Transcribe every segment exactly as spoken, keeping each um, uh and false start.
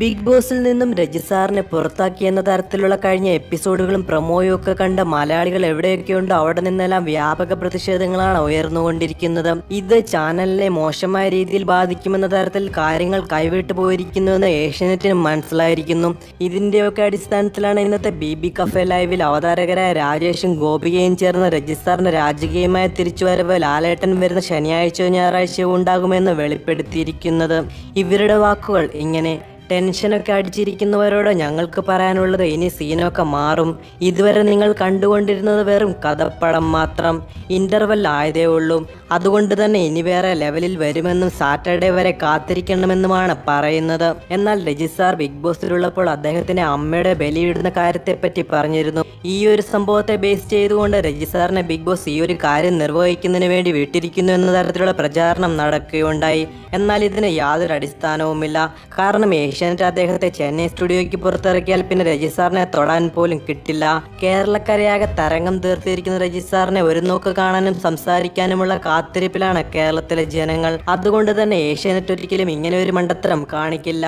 Big ബോസിൽ നിന്നും രജിസാറിനെ പുറത്താക്കിയെന്ന തരത്തിലുള്ള കഴിഞ്ഞ എപ്പിസോഡുകളും പ്രൊമോയും ഒക്കെ കണ്ട മലയാളികൾ എവിടെയൊക്കെയുണ്ടോ അവിടെ നിന്നെല്ലാം വ്യാപക പ്രതിഷേധങ്ങളാണ് ഉയർന്നുകൊണ്ടിരിക്കുന്നത്. ഇത് ചാനലിനെ മോശമായ രീതിയിൽ ബാധിക്കുമെന്ന തരത്തിൽ കാര്യങ്ങൾ കൈവിട്ടു പോയിരിക്കുന്നുവെന്ന് ഏഷ്യനെറ്റിന് മനസ്സിലായിരിക്കുന്നു. ഇതിൻ്റെയൊക്കെ അടിസ്ഥാനത്തിലാണ് ഇന്നത്തെ ബി ബി കഫേ ലൈവിൽ അവതാരകരായ രാജേഷും ഗോപികയും ചേർന്ന് രജിസാറിൻ്റെ രാജകീയമായ തിരിച്ചുവരവ് ലാലേട്ടൻ വരുന്ന ശനിയാഴ്ചയോ ഞായറാഴ്ചയോ ഉണ്ടാകുമെന്ന് വെളിപ്പെടുത്തിയിരിക്കുന്നത്. ഇവരുടെ വാക്കുകൾ ഇങ്ങനെ: ടെൻഷനൊക്കെ അടിച്ചിരിക്കുന്നവരോട് ഞങ്ങൾക്ക് പറയാനുള്ളത്, ഇനി സീനൊക്കെ മാറും. ഇതുവരെ നിങ്ങൾ കണ്ടുകൊണ്ടിരുന്നത് വെറും കഥപ്പടം മാത്രം. ഇൻ്റർവെൽ ആയതേ ഉള്ളൂ, അതുകൊണ്ട് തന്നെ ഇനി വേറെ ലെവലിൽ വരുമെന്നും സാറ്റർഡേ വരെ കാത്തിരിക്കണമെന്നുമാണ് പറയുന്നത്. എന്നാൽ രജിസാർ ബിഗ് ബോസിലുള്ളപ്പോൾ അദ്ദേഹത്തിൻ്റെ അമ്മയുടെ ബലിയിടുന്ന കാര്യത്തെപ്പറ്റി പറഞ്ഞിരുന്നു. ഈ ഒരു സംഭവത്തെ ബേസ് ചെയ്തുകൊണ്ട് രജിസാറിനെ ബിഗ് ബോസ് ഈ ഒരു കാര്യം നിർവഹിക്കുന്നതിന് വേണ്ടി വിട്ടിരിക്കുന്നു എന്ന തരത്തിലുള്ള പ്രചാരണം നടക്കുകയുണ്ടായി. എന്നാൽ ഇതിന് യാതൊരു അടിസ്ഥാനവുമില്ല. കാരണം ഏഷ്യാനെറ്റ് അദ്ദേഹത്തെ ചെന്നൈ സ്റ്റുഡിയോയ്ക്ക് പുറത്തിറക്കിയാൽ പിന്നെ രജിസാറിനെ തൊടാൻ പോലും കിട്ടില്ല. കേരളക്കരയാകെ തരംഗം തീർത്തിരിക്കുന്ന രജിസാറിനെ ഒരു നോക്ക് കാണാനും സംസാരിക്കാനുമുള്ള കാത്തിരിപ്പിലാണ് കേരളത്തിലെ ജനങ്ങൾ. അതുകൊണ്ട് തന്നെ ഏഷ്യാനെറ്റ് ഒരിക്കലും ഇങ്ങനെ ഒരു മണ്ടത്തരം കാണിക്കില്ല.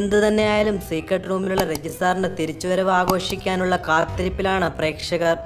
എന്തു തന്നെയായാലും സീക്രട്ട് റൂമിലുള്ള രജിസാറിന്റെ തിരിച്ചുവരവ് ആഘോഷിക്കാനുള്ള കാത്തിരിപ്പിലാണ് പ്രേക്ഷകർ.